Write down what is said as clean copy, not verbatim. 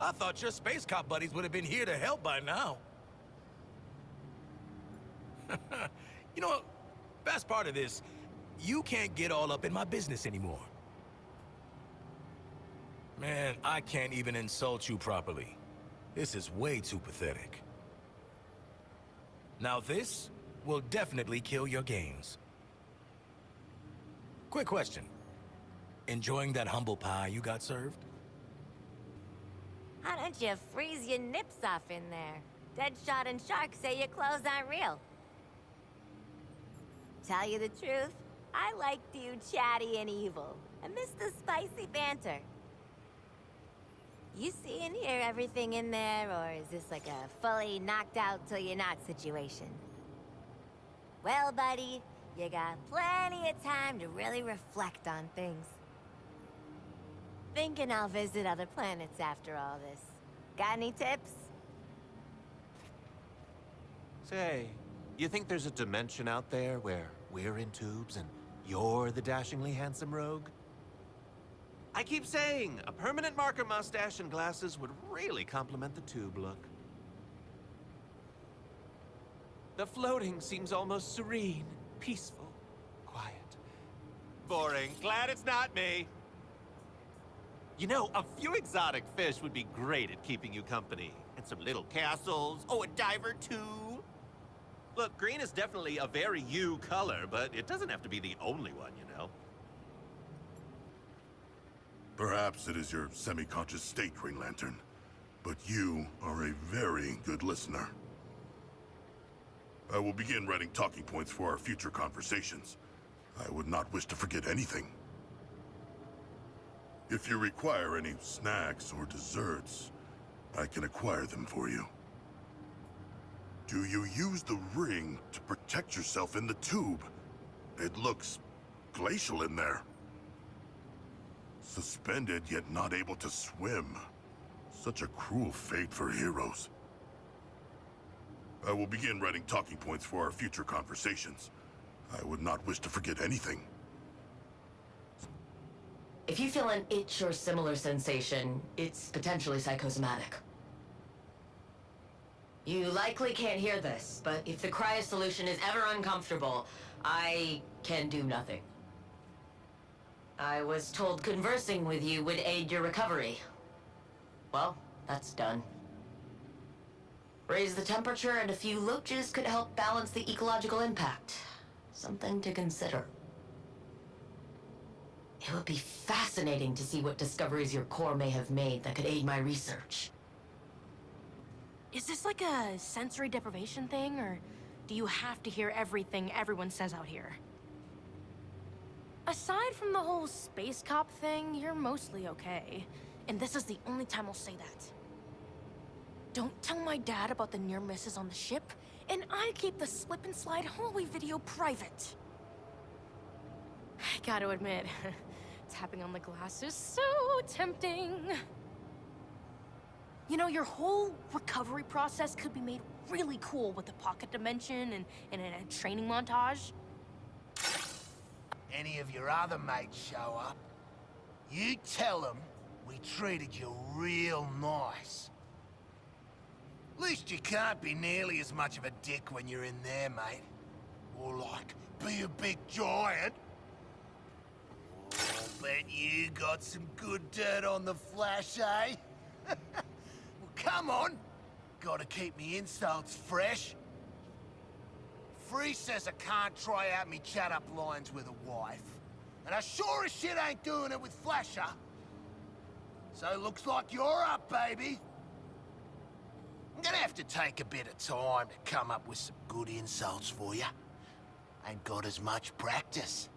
I thought your space cop buddies would have been here to help by now. You know, best part of this, you can't get all up in my business anymore. Man, I can't even insult you properly. This is way too pathetic. Now this will definitely kill your gains. Quick question. Enjoying that humble pie you got served? Why don't you freeze your nips off in there? Deadshot and Shark say your clothes aren't real. Tell you the truth, I liked you chatty and evil. I miss the spicy banter. You see and hear everything in there, or is this like a fully knocked out till you're not situation? Well, buddy, you got plenty of time to really reflect on things. Thinking I'll visit other planets after all this. Got any tips? Say, you think there's a dimension out there where we're in tubes and you're the dashingly handsome rogue? I keep saying, a permanent marker mustache and glasses would really complement the tube look. The floating seems almost serene, peaceful, quiet. Boring. Glad it's not me. You know, a few exotic fish would be great at keeping you company. And some little castles. Oh, a diver, too. Look, green is definitely a very you color, but it doesn't have to be the only one, you know. Perhaps it is your semi-conscious state, Green Lantern. But you are a very good listener. I will begin writing talking points for our future conversations. I would not wish to forget anything. If you require any snacks or desserts, I can acquire them for you. Do you use the ring to protect yourself in the tube? It looks glacial in there. Suspended yet not able to swim. Such a cruel fate for heroes. I will begin writing talking points for our future conversations. I would not wish to forget anything. If you feel an itch or similar sensation, it's potentially psychosomatic. You likely can't hear this, but if the cry of solution is ever uncomfortable, I can do nothing. I was told conversing with you would aid your recovery. Well, that's done. Raise the temperature and a few loaches could help balance the ecological impact. Something to consider. It would be fascinating to see what discoveries your corps may have made that could aid my research. Is this like a sensory deprivation thing, or do you have to hear everything everyone says out here? Aside from the whole space cop thing, you're mostly okay. And this is the only time I'll say that. Don't tell my dad about the near misses on the ship, and I keep the slip and slide hallway video private. I gotta admit, tapping on the glass is so tempting. You know, your whole recovery process could be made really cool with a pocket dimension and a training montage. Any of your other mates show up, you tell them we treated you real nice. At least you can't be nearly as much of a dick when you're in there, mate. Or like, be a big giant. Bet you got some good dirt on the Flash, eh? Well, come on. Gotta keep me insults fresh. Free says I can't try out me chat-up lines with a wife. And I sure as shit ain't doing it with Flasher. So looks like you're up, baby. I'm gonna have to take a bit of time to come up with some good insults for you. Ain't got as much practice.